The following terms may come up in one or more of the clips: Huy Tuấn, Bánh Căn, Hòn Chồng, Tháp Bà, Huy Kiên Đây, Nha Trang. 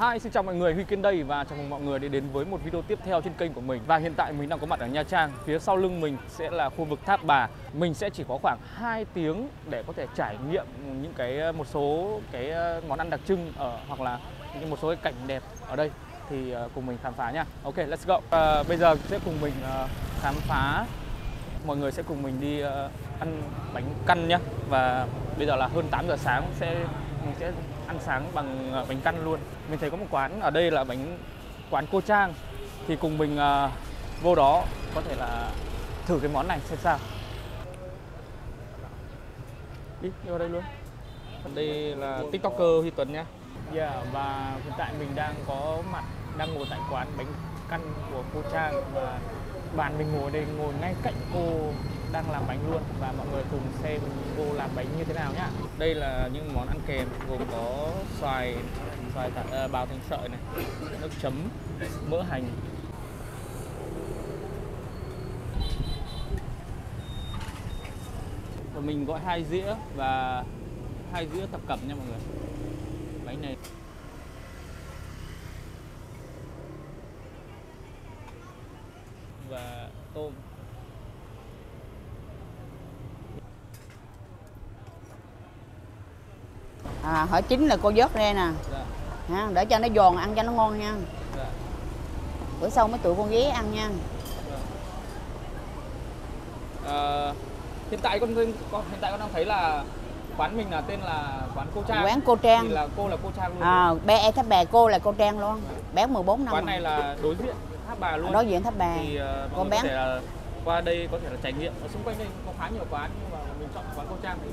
Hi, xin chào mọi người, Huy Kiên đây và chào mừng mọi người đến với một video tiếp theo trên kênh của mình. Và hiện tại mình đang có mặt ở Nha Trang, phía sau lưng mình sẽ là khu vực Tháp Bà. Mình sẽ chỉ có khoảng 2 tiếng để có thể trải nghiệm những một số món ăn đặc trưng ở hoặc là một số cảnh đẹp ở đây, thì cùng mình khám phá nha. Ok, let's go. Bây giờ sẽ cùng mình khám phá, mọi người sẽ cùng mình đi ăn bánh căn nhá. Và bây giờ là hơn 8 giờ sáng, mình sẽ ăn sáng bằng bánh căn luôn. Mình thấy có một quán ở đây là quán cô Trang, thì cùng mình vô đó có thể là thử cái món này xem sao. Đi vô đây luôn. Đây là tiktoker Huy Tuấn nhá. Và hiện tại mình đang ngồi tại quán bánh căn của cô Trang, và bạn mình ngồi đây, ngồi ngay cạnh cô đang làm bánh luôn, và mọi người cùng xem cô làm bánh như thế nào nhá. Đây là những món ăn kèm gồm có bào thành sợi này, nước chấm, mỡ hành. Và mình gọi 2 dĩa và 2 dĩa thập cẩm nha mọi người. Bánh này và tôm. Hỏi chín là cô vớt ra nè, dạ, để cho nó giòn, ăn cho nó ngon nha. Dạ. Bữa sau mấy tụi con ghé ăn nha. Dạ. Hiện tại con đang thấy là quán mình là tên là quán cô Trang. Quán cô Trang. Thì là cô Trang luôn. Bé Tháp Bà, cô là cô Trang luôn. Dạ. Bán 14 năm. Quán này là đối diện Tháp Bà luôn. Đối diện Tháp Bà. Thì con bán. Qua đây có thể là trải nghiệm. Ở xung quanh đây có khá nhiều quán, nhưng mà mình chọn quán cô Trang thì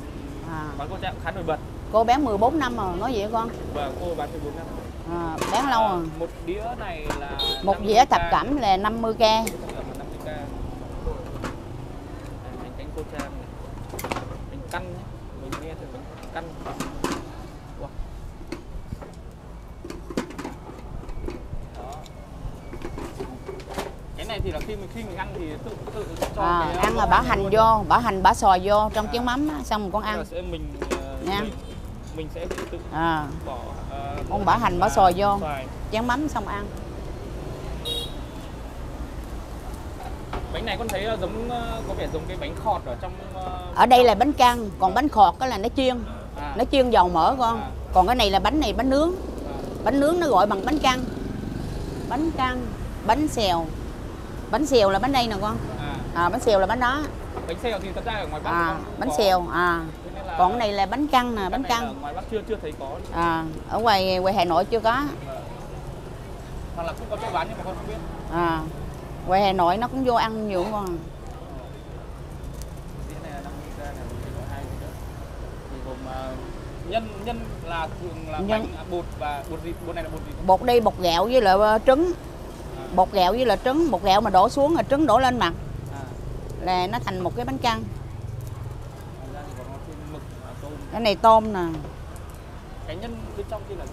quán cô Trang khá nổi bật. Cô bán 14 năm rồi, nói vậy con? Vâng, cô bán 14 năm rồi. Bán lâu rồi. Một đĩa này là... Một dĩa thập cẩm là 50k. Bánh canh cô Trang này. Bánh căn nhé. Mình nghe thử bánh căn. Wow. Đó. Cái này thì là khi mình ăn thì tự cho cái... Ăn là bỏ hành vô, bỏ hành, bỏ xoài vô trong chén mắm, xong rồi con ăn. Nha. Mình sẽ tự bỏ ông bả hành bả xoài vô, chén mắm xong ăn. Bánh này con thấy giống, có vẻ giống cái bánh khọt ở trong. Ở đây là bánh căn, còn bánh khọt cái là nó chiên, nó chiên dầu mỡ con. Còn cái này bánh nướng, bánh nướng nó gọi bằng bánh căn, bánh xèo, là bánh đây nè con. Bánh xèo là bánh đó. Bánh xèo thì thật ra ở ngoài Bắc. Bánh xèo Còn cái này là bánh căn nè, bánh căn. Ở ngoài Bắc chưa thấy có. Ở ngoài Hà Nội chưa có. Hoặc là cũng có chỗ bán nhưng mà con không biết. Ngoài Hà Nội nó cũng vô ăn nhiều con. Dĩa này là 50k này, còn 2 cái nữa. Thì gồm nhân là thường là bánh bột, và bột này là bột gì? Bột đây bột gạo với lại trứng. Bột gạo với lại trứng, bột gạo mà đổ xuống rồi trứng đổ lên mặt. Là nó thành một cái bánh căn. Cái này tôm nè. Cái nhân bên trong kia là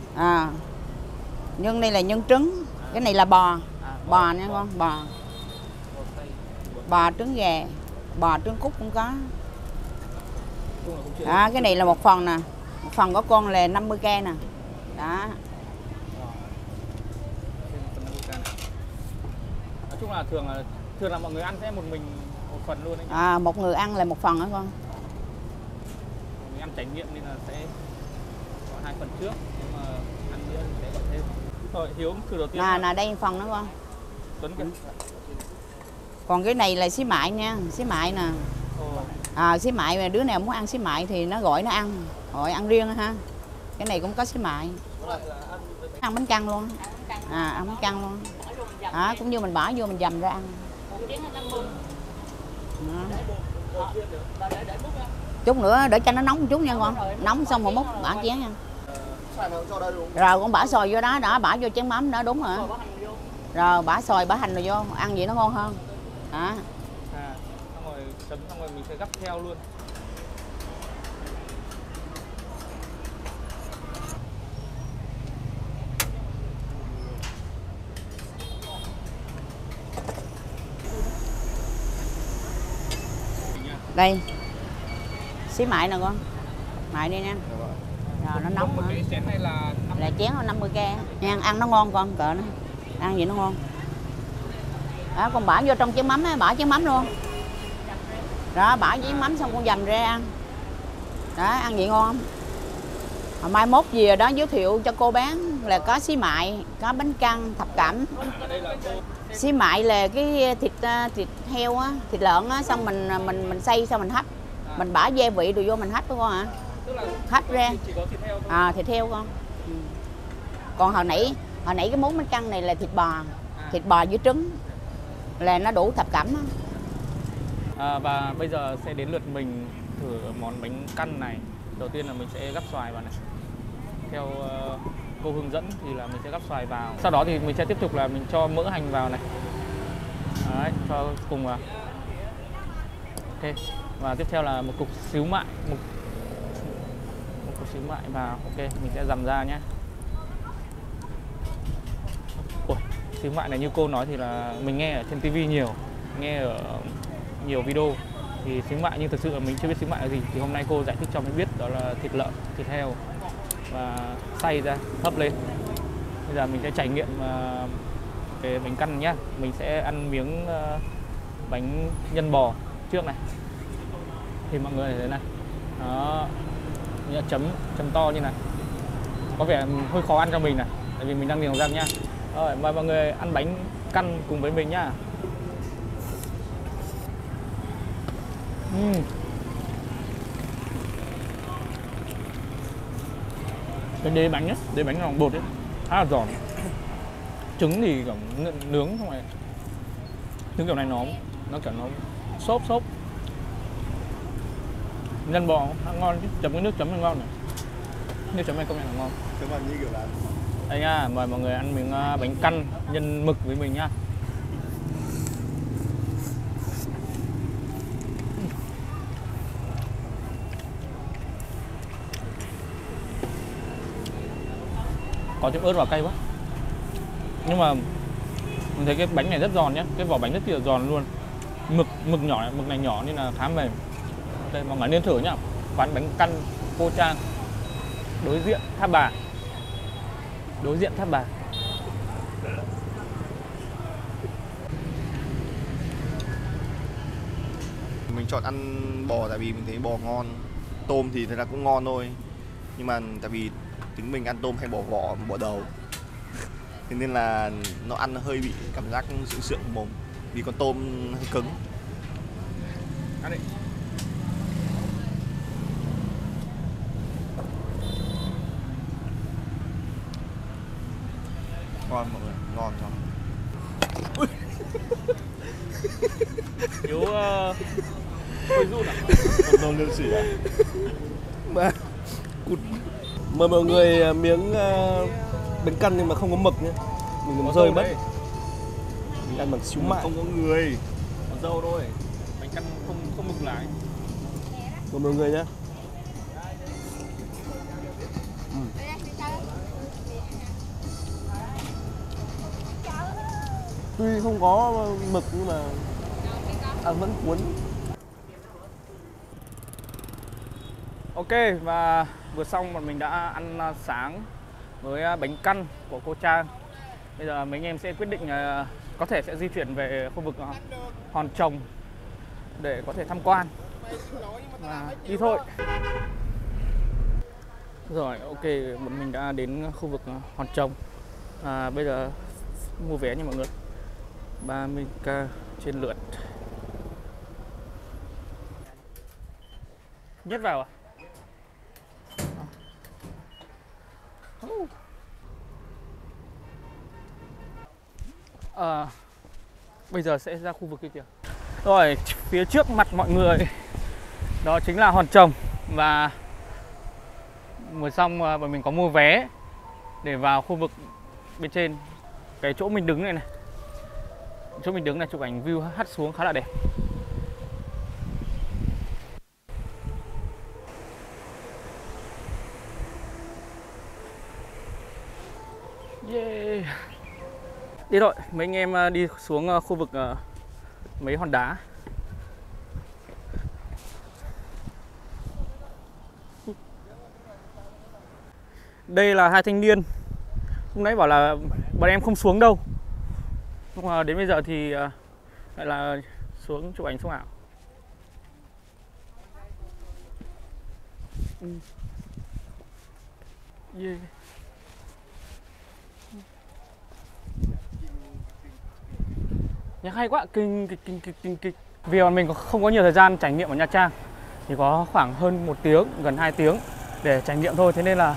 gì? Nhân đây là nhân trứng. Cái này là bò. Bò nha con, bò. Bò trứng gà, bò trứng cút cũng có. Cái này là một phần nè. Một phần có con là 50k nè. Đó. Nói chung là thường là mọi người ăn sẽ một mình một phần luôn đấy. Một người ăn là một phần hả con? Ăn trải nghiệm nên là sẽ có 2 phần trước, nhưng mà ăn nữa sẽ gọi thêm. Rồi Hiếu thử đầu tiên. Đây phần nữa con. Tuấn kìa. Còn cái này là xí mại nha, xí mại nè. Xí mại mà đứa nào muốn ăn xí mại thì nó gọi nó ăn, gọi ăn riêng ha. Cái này cũng có xí mại. Ăn bánh căn luôn. Ăn bánh căn luôn. Cũng như mình bỏ vô mình dầm ra ăn. Chút nữa để cho nó nóng một chút nha con. Nóng xong rồi múc bả chén nha. Rồi con bả xoài vô đó, bả vô chén mắm đó, đúng rồi. Rồi bả xoài, bả hành rồi vô, ăn vậy nó ngon hơn. Xong rồi chấm, xong rồi mình sẽ gắp theo luôn. Đây. Xí mại nè con, mại đi nha. Rồi nó nóng. Cái chén này là chén 50k. Nha, ăn nó ngon con cỡ nó. Ăn vậy nó ngon. Đó, con bỏ vô trong chén mắm á, bỏ chén mắm luôn. Đó, bỏ chén mắm xong con dầm ra ăn. Đó, ăn vậy ngon không? Hồi mai mốt về đó giới thiệu cho cô bán là có xí mại, có bánh căn, thập cẩm. Xí mại là cái thịt heo á, thịt lợn á, xong mình xay xong mình hấp. Mình bỏ gia vị đồ vô mình hấp đó con hả? Hấp ra. À, thịt heo con. Ừ. Còn hồi nãy cái món bánh căn này là thịt bò với trứng. Là nó đủ thập cẩm á. À, và bây giờ sẽ đến lượt mình thử món bánh căn này. Đầu tiên là mình sẽ gắp xoài vào này. Theo cô hướng dẫn thì là mình sẽ gắp xoài vào. Sau đó thì mình sẽ tiếp tục là mình cho mỡ hành vào này. Đấy, cho cùng vào. Ok. Và tiếp theo là một cục xíu mại, một cục xíu mại vào. Ok, mình sẽ dằm ra nhé. Ủa, xíu mại này như cô nói thì là mình nghe ở trên tivi nhiều, nghe ở nhiều video. Thì xíu mại nhưng thực sự là mình chưa biết xíu mại là gì. Thì hôm nay cô giải thích cho mình biết đó là thịt lợn, thịt heo và xay ra, hấp lên. Bây giờ mình sẽ trải nghiệm về bánh căn nhé. Mình sẽ ăn miếng bánh nhân bò trước này. Thì mọi người thấy này, đó, chấm to như này, có vẻ hơi khó ăn cho mình này, tại vì mình đang niềng răng nha. Rồi, mời mọi người ăn bánh căn cùng với mình nhá. Cái đế bánh lòng bột ấy, khá là giòn. Trứng thì kiểu nướng không này, trứng kiểu này nó kiểu nó xốp. Nhân bò ăn ngon chứ, chấm cái nước chấm này ngon này. Nước chấm này công nhận là ngon. Chấm ăn như kiểu là đây nha, mời mọi người ăn miếng bánh căn nhân mực với mình nha. Có chút ớt vào cay quá. Nhưng mà mình thấy cái bánh này rất giòn nhé, cái vỏ bánh rất là giòn luôn. Mực này nhỏ nên là khá mềm. Đây, mọi người nên thử nhá, quán bánh căn cô Trang, đối diện Tháp Bà. Mình chọn ăn bò tại vì mình thấy bò ngon, tôm thì thật ra cũng ngon thôi, nhưng mà tại vì tính mình ăn tôm hay bò vỏ, bò đầu, thế nên là nó ăn hơi bị cảm giác sượng mồm, vì con tôm hơi cứng. Ăn đi. Ngon mọi người, ngon không? Yếu hơi run à? Còn tôm liêu sỉ à? Mà cụt. Mời mọi người miếng bánh căn nhưng mà không có mực nhé. Mình làm rơi mất đây. Mình ăn bằng xíu mại. Không có người, có dâu thôi. Bánh căn không mực lái. Mời mọi người nhé. Tuy không có mực nhưng mà ăn vẫn cuốn. Ok, và vừa xong bọn mình đã ăn sáng với bánh căn của cô Trang. Bây giờ mấy anh em sẽ quyết định có thể sẽ di chuyển về khu vực Hòn Chồng để có thể tham quan. Và đi thôi. Rồi, ok, bọn mình đã đến khu vực Hòn Chồng. Bây giờ mua vé nha mọi người. 30k trên lượt. Nhét vào à? Bây giờ sẽ ra khu vực kia kìa. Rồi, phía trước mặt mọi người đó chính là Hòn Chồng. Và vừa xong bọn mình có mua vé để vào khu vực bên trên. Cái chỗ mình đứng này này, chỗ mình đứng này chụp ảnh view hắt xuống khá là đẹp. Yeah. Đi rồi, mấy anh em đi xuống khu vực mấy hòn đá. Đây là hai thanh niên. Lúc nãy bảo là bọn em không xuống đâu, nhưng mà đến bây giờ thì lại là xuống chụp ảnh sống ảo. Yeah. Nhạc hay quá, kinh. Vì bọn mình không có nhiều thời gian trải nghiệm ở Nha Trang, chỉ có khoảng hơn 1 tiếng, gần 2 tiếng để trải nghiệm thôi. Thế nên là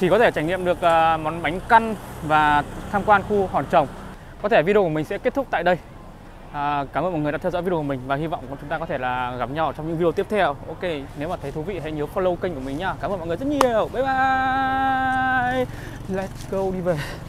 chỉ có thể trải nghiệm được món bánh căn và tham quan khu Hòn Chồng. Có thể video của mình sẽ kết thúc tại đây. Cảm ơn mọi người đã theo dõi video của mình và hy vọng chúng ta có thể là gặp nhau trong những video tiếp theo. Ok, nếu mà thấy thú vị hãy nhớ follow kênh của mình nha. Cảm ơn mọi người rất nhiều. Bye bye. Let's go đi về.